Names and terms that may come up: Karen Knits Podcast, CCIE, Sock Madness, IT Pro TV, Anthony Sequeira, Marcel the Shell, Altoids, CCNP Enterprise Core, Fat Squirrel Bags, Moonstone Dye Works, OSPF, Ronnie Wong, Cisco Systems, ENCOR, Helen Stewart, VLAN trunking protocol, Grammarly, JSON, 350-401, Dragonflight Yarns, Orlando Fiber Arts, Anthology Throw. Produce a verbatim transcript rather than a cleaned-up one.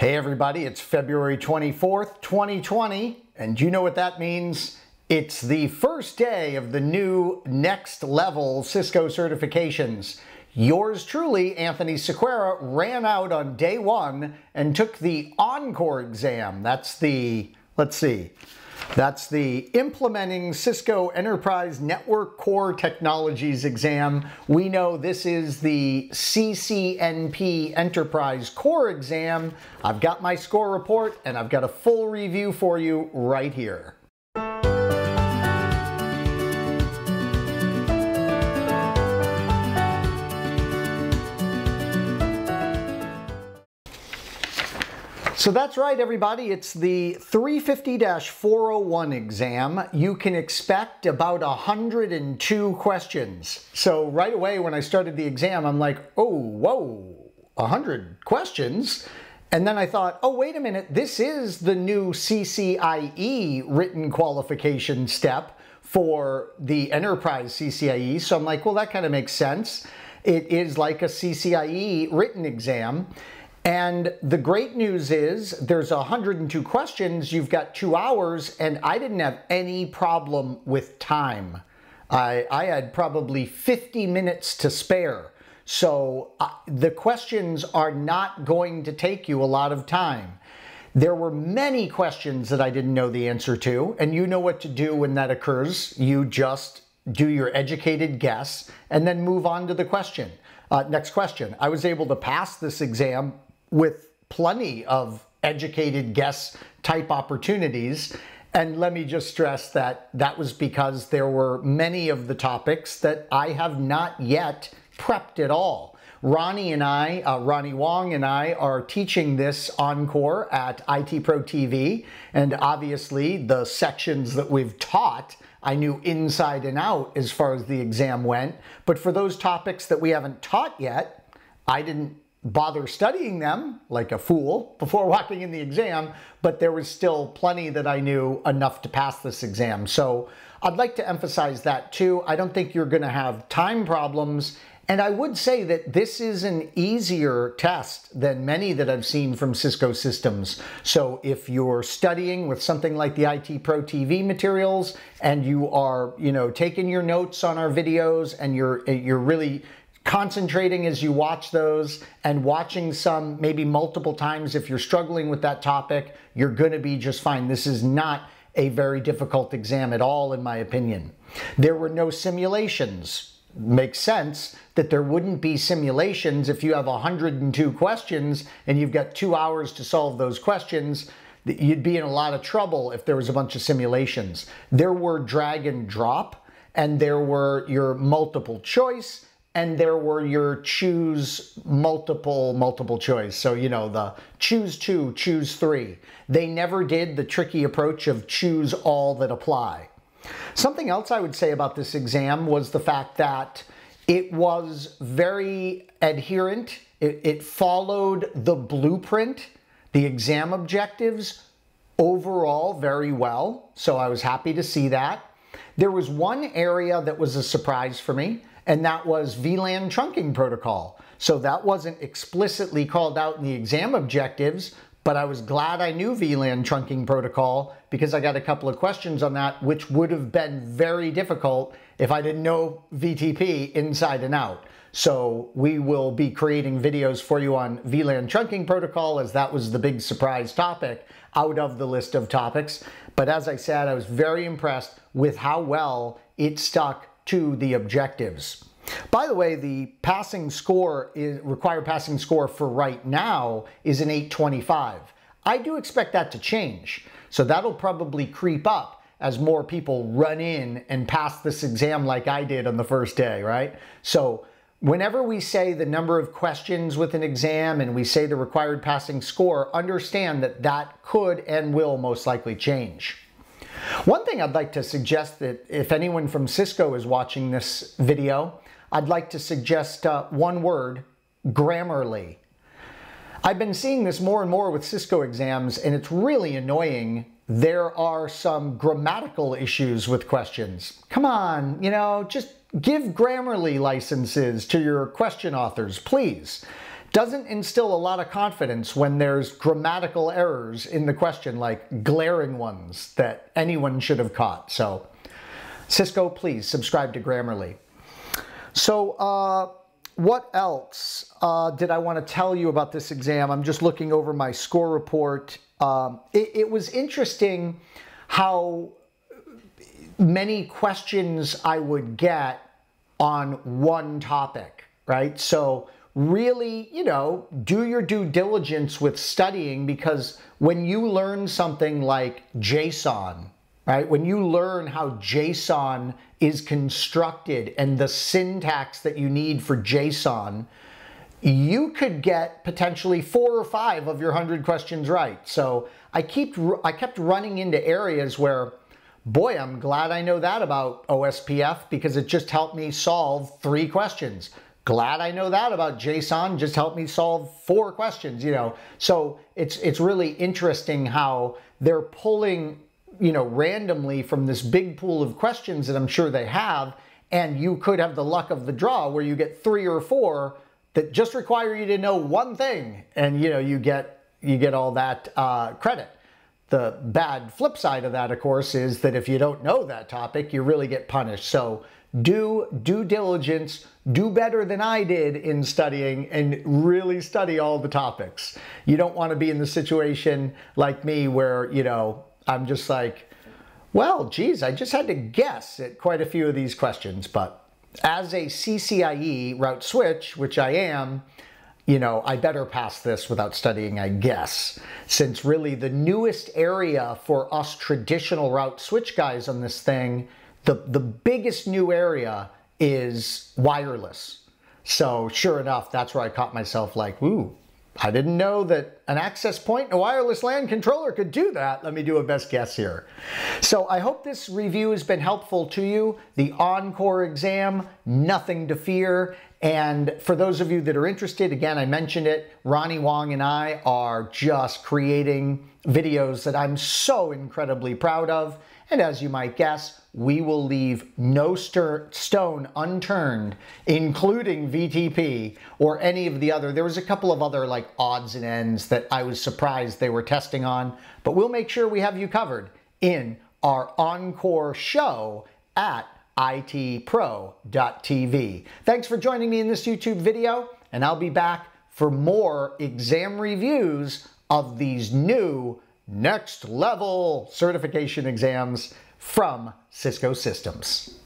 Hey everybody, it's February twenty-fourth, twenty twenty, and you know what that means. It's the first day of the new Next Level Cisco certifications. Yours truly, Anthony Sequeira, ran out on day one and took the Encore exam. That's the, let's see, that's the Implementing Cisco Enterprise Network Core Technologies exam. We know this is the C C N P Enterprise Core exam. I've got my score report and I've got a full review for you right here. So that's right, everybody. It's the three fifty dash four oh one exam. You can expect about one hundred two questions. So right away when I started the exam, I'm like, oh, whoa, one hundred questions. And then I thought, oh, wait a minute. This is the new C C I E written qualification step for the enterprise C C I E. So I'm like, well, that kind of makes sense. It is like a C C I E written exam. And the great news is there's one hundred two questions, you've got two hours, and I didn't have any problem with time. I, I had probably fifty minutes to spare. So uh, the questions are not going to take you a lot of time. There were many questions that I didn't know the answer to, and you know what to do when that occurs. You just do your educated guess and then move on to the question. Uh, next question. I was able to pass this exam with plenty of educated guess type opportunities. And let me just stress that that was because there were many of the topics that I have not yet prepped at all. Ronnie and I, uh, Ronnie Wong and I are teaching this Encore at I T Pro T V. And obviously the sections that we've taught, I knew inside and out as far as the exam went. But for those topics that we haven't taught yet, I didn't bother studying them like a fool before walking in the exam, but there was still plenty that I knew enough to pass this exam. So I'd like to emphasize that too. I don't think you're going to have time problems. And I would say that this is an easier test than many that I've seen from Cisco Systems. So if you're studying with something like the I T Pro T V materials and you are, you know, taking your notes on our videos and you're, you're really concentrating as you watch those and watching some maybe multiple times, if you're struggling with that topic, you're going to be just fine. This is not a very difficult exam at all, in my opinion. There were no simulations. Makes sense that there wouldn't be simulations if you have one hundred two questions and you've got two hours to solve those questions. You'd be in a lot of trouble if there was a bunch of simulations. There were drag and drop, and there were your multiple choice, and there were your choose multiple, multiple choice. So, you know, the choose two, choose three. They never did the tricky approach of choose all that apply. Something else I would say about this exam was the fact that it was very adherent. It, it followed the blueprint, the exam objectives overall very well. So I was happy to see that. There was one area that was a surprise for me, and that was V LAN trunking protocol. So that wasn't explicitly called out in the exam objectives, but I was glad I knew V LAN trunking protocol because I got a couple of questions on that, which would have been very difficult if I didn't know V T P inside and out. So we will be creating videos for you on V LAN trunking protocol, as that was the big surprise topic out of the list of topics. But as I said, I was very impressed with how well it stuck to the objectives. By the way, the passing score, is, required passing score for right now is an eight twenty-five. I do expect that to change. So that'll probably creep up as more people run in and pass this exam like I did on the first day, right? So whenever we say the number of questions with an exam and we say the required passing score, understand that that could and will most likely change. One thing I'd like to suggest, that if anyone from Cisco is watching this video, I'd like to suggest uh, one word, Grammarly. I've been seeing this more and more with Cisco exams, and it's really annoying. There are some grammatical issues with questions. Come on, you know, just give Grammarly licenses to your question authors, please. doesn't instill a lot of confidence when there's grammatical errors in the question, like glaring ones that anyone should have caught. So Cisco, please subscribe to Grammarly. So uh, what else uh, did I want to tell you about this exam? I'm just looking over my score report. Um, it, it was interesting how many questions I would get on one topic, right? So really, you know, do your due diligence with studying, because when you learn something like JSON, right? When you learn how JSON is constructed and the syntax that you need for JSON, you could get potentially four or five of your hundred questions right. So I keep, I kept running into areas where, boy, I'm glad I know that about O S P F because it just helped me solve three questions. Glad I know that about JSON, just helped me solve four questions, you know. So it's, it's really interesting how they're pulling, you know, randomly from this big pool of questions that I'm sure they have, and you could have the luck of the draw where you get three or four that just require you to know one thing, and you know, you get, you get all that uh, credit. The bad flip side of that, of course, is that if you don't know that topic, you really get punished. So do due diligence, do better than I did in studying, and really study all the topics. You don't want to be in the situation like me where, you know, I'm just like, well, geez, I just had to guess at quite a few of these questions. But as a C C I E route switch, which I am, you know, I better pass this without studying, I guess, since really the newest area for us traditional route switch guys on this thing, the, the biggest new area is wireless. So sure enough, that's where I caught myself like, ooh, I didn't know that an access point and a wireless LAN controller could do that. Let me do a best guess here. So I hope this review has been helpful to you. The Encore exam, nothing to fear. And for those of you that are interested, again, I mentioned it, Ronnie Wong and I are just creating videos that I'm so incredibly proud of. And as you might guess, we will leave no stone unturned, including V T P or any of the other. There was a couple of other like odds and ends that I was surprised they were testing on, but we'll make sure we have you covered in our Encore show at I T Pro dot T V. Thanks for joining me in this YouTube video, and I'll be back for more exam reviews of these new next level certification exams from Cisco Systems.